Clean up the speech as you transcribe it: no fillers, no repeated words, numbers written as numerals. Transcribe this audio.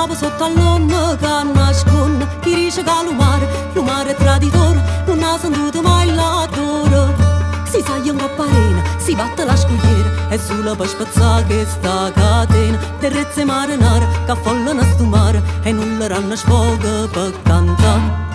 trabă sotto al lonno ca nascon chi riesce a lumare lumare traditor non ha sentito mai la dor si sa io parena si batte la scogliera e sulla paspazza che sta catena terrezze mare nar ca folla nastumare e nulla ranna sfoga per cantare